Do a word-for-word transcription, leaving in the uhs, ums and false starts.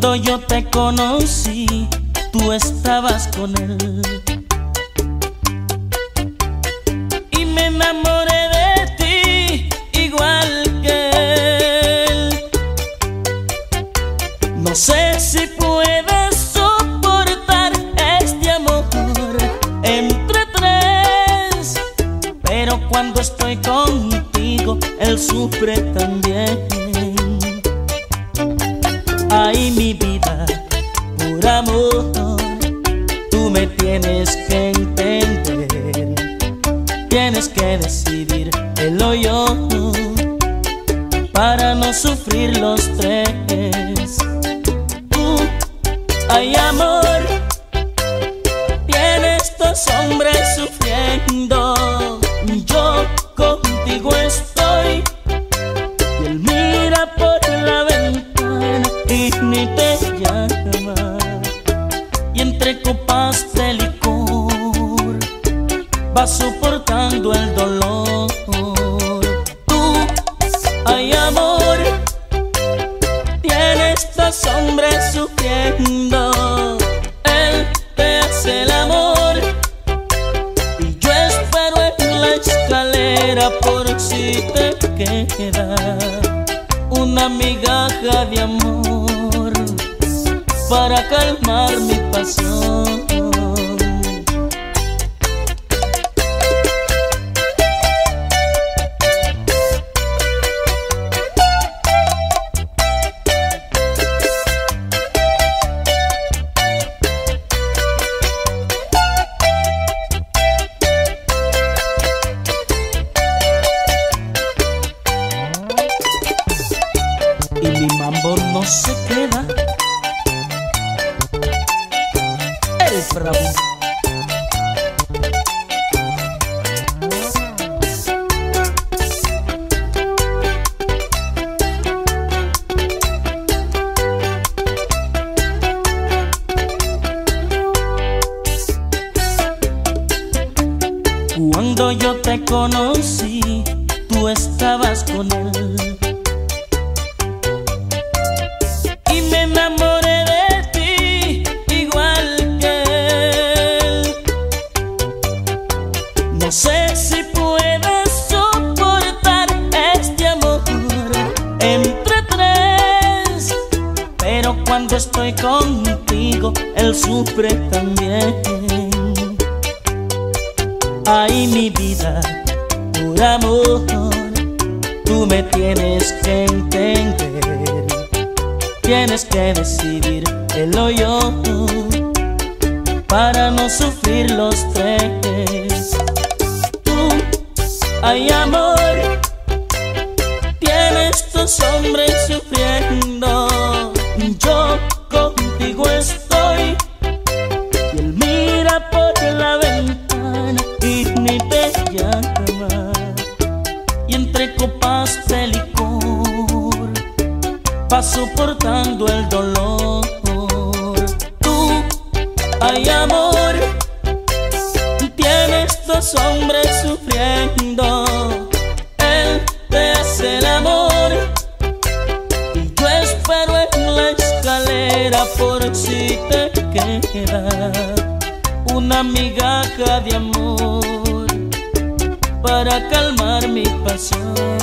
Cuando yo te conocí, tú estabas con él, y me enamoré de ti igual que él. No sé si puedes soportar este amor entre tres, pero cuando estoy contigo, él sufre también. Ay, mi vida, por amor, tú me tienes que entender. Tienes que decidir, él o yo, para no sufrir los tres. Tú, ay, amor, tienes dos hombres sufriendo. Yo contigo estoy y él mira por la ventana ni te llama, y entre copas de licor va soportando el dolor. Tú, ay, amor, tienes dos hombres sufriendo. Él te hace el amor y yo espero en la escalera por si te queda una migaja de amor para calmar mi pasión. Y mi mambo no se queda. Bravo. Cuando yo te conocí, tú estabas con él. No sé si puedes soportar este amor entre tres, pero cuando estoy contigo, él sufre también. Ay, mi vida, por amor, tú me tienes que entender. Tienes que decidir, él o yo, para no sufrir los tres. Ay, amor, tienes dos hombres sufriendo. Yo contigo estoy y él mira por la ventana y ni te llama, y entre copas de licor va soportando el dolor. Tú, ay, amor, tienes dos hombres sufriendo. Él te hace el amor y yo espero en la escalera por si te queda una migaja de amor para calmar mi pasión.